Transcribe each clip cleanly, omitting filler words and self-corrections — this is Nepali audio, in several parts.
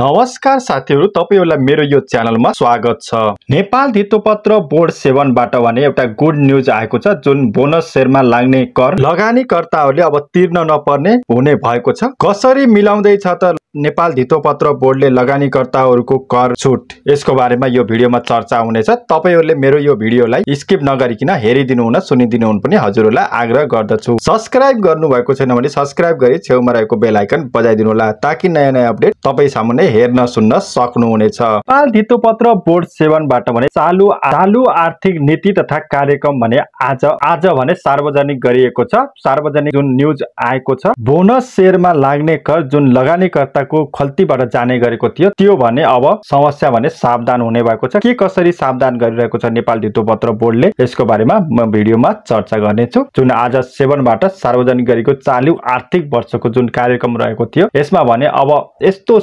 नमस्कार साथीहरु, तपाईहरुलाई मेरो यो च्यानलमा स्वागत छ। नेपाल धितोपत्र बोर्ड 7बाट भने एउटा गुड न्यूज आएको छ, जुन बोनस शेयरमा लाग्ने कर लगानीकर्ताहरूले अब तिर्न नपर्ने हुने भएको छ। कसरी मिलाउँदै छ त नेपाल धितोपत्र बोर्डले लगानीकर्ताहरूको कर छुट, यसको बारेमा यो भिडियोमा चर्चा हुनेछ। तपाईहरुले मेरो यो भिडियोलाई स्किप नगरिकन हेरिदिनु हुन सुनिदिनु हुन पनि हजुरहरूलाई आग्रह गर्दछु। सब्स्क्राइब गर्नु भएको छैन भने सब्स्क्राइब गरी छेउमा रहेको बेल आइकन बजाइदिनु होला, ताकि नयाँ नयाँ अपडेट तपाई सामु हेर्न सुन्न सक्नुहुनेछ। नेपाल धितोपत्र बोर्ड 7बाट भने चालू आर्थिक नीति तथा कार्यक्रम भने आज भने सार्वजनिक गरिएको छ। सार्वजनिक जुन न्यूज आएको छ, बोनस शेयरमा लाग्ने कर जुन लगानीकर्ताको खल्तीबाट जाने गरेको थियो, त्यो भने अब समस्या भने सावधान हुने भएको छ। के कसरी सावधान गरिरहेको छ नेपाल धितोपत्र बोर्डले, यसको बारेमा म भिडियोमा चर्चा गर्नेछु। जुन आज 7बाट सार्वजनिक गरेको चालू आर्थिक वर्षको जुन कार्यक्रम रहेको थियो, यसमा भने अब यस्तो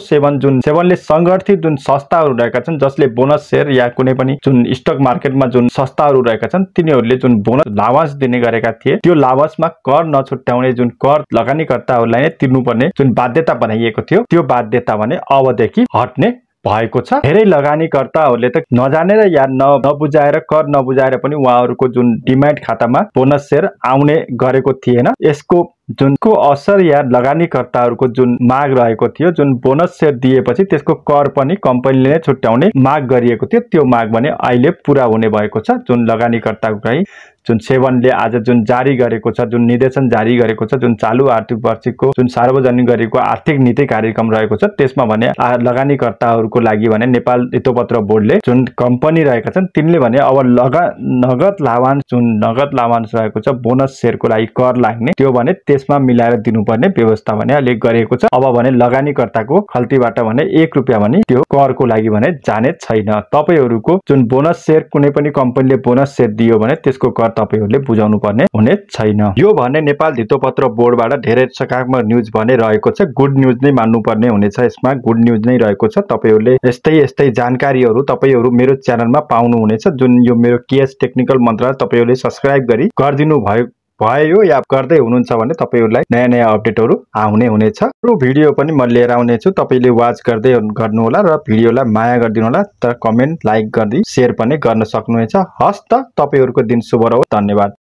7ले संगठित जुन संस्थाहरू रहेका छन्, जसले बोनस शेयर या कुनै पनि जुन स्टक मार्केटमा जुन संस्थाहरू रहेका छन्, तिनीहरूले जुन बोनस लाभांश दिने गरेका थिए, त्यो लाभांशमा कर नछुट्याउने जुन कर लगानीकर्ताहरूलाई तिर्नुपर्ने जुन बाध्यता बनाइएको थियो, त्यो बाध्यता भने अबदेखि हट्ने भएको छ। धेरै लगानीकर्ताहरूले त नजानेर या नबुझाएर कर नबुझाएर पनि उहाँहरूको जुन डिम्याट खातामा बोनस शेयर आउने गरेको थिएन। यसको जुनको असर या लगानीकर्ताहरूको जुन माग रहेको थियो, जुन बोनस शेयर दिएपछि त्यसको कर पनि कम्पनीले नै छुट्याउने माग गरिएको थियो, त्यो माग भने अहिले पूरा हुने भएको छ। जुन लगानीकर्तालाई जुन 7ले आज जुन जारी गरेको छ, जुन निर्देशन जारी गरेको छ, जुन चालू आर्थिक वर्षको जुन सार्वजनिक गरेको आर्थिक नीति कार्यक्रम रहेको छ, त्यसमा भने लगानीकर्ताहरूको लागि भने नेपाल धितोपत्र बोर्डले जुन कम्पनी रहेका छन्, तिनले भने अब जुन नगद लाभांश रहेको छ बोनस शेयरको लागि कर लाग्ने, त्यो भने त्यसमा मिलाएर दिनुपर्ने व्यवस्था भने अहिले गरेको छ। अब भने लगानीकर्ताको खल्तीबाट भने 1 रुपियाँ भने त्यो करको लागि भने जाने छैन। तपाईहरूको जुन बोनस शेयर कुनै पनि कम्पनीले बोनस शेयर दियो भने त्यसको कर तपाईहरूले बुझाउनु पर्ने हुने छैन। यो भने नेपाल धितोपत्र बोर्डबाट धेरै सकारात्मक न्यूज भने रहेको छ, गुड न्यूज नै मान्नुपर्ने हुनेछ। यसमा गुड न्यूज नै रहेको छ। तपाईहरूले यस्तै जानकारीहरू तपाईहरू मेरो च्यानलमा पाउनुहुनेछ, जुन यो मेरो केएस टेक्निकल मंत्रा तपाईहरूले सब्स्क्राइब गरी गरिदिनु भयो या गर्दै हुनुहुन्छ भने तपाईहरूलाई नयाँ नयाँ अपडेटहरू आउने हुनेछ। अरू भिडियो पनि म लिएर आउनेछु, तपाईले वाच गर्दै गर्नुहोला र भिडियोलाई माया गरिदिनु होला। तर कमेन्ट, लाइक गर्दै शेयर पनि गर्न सक्नुहुन्छ। हस् त, तपाईहरूको दिन शुभ रहोस्। धन्यवाद।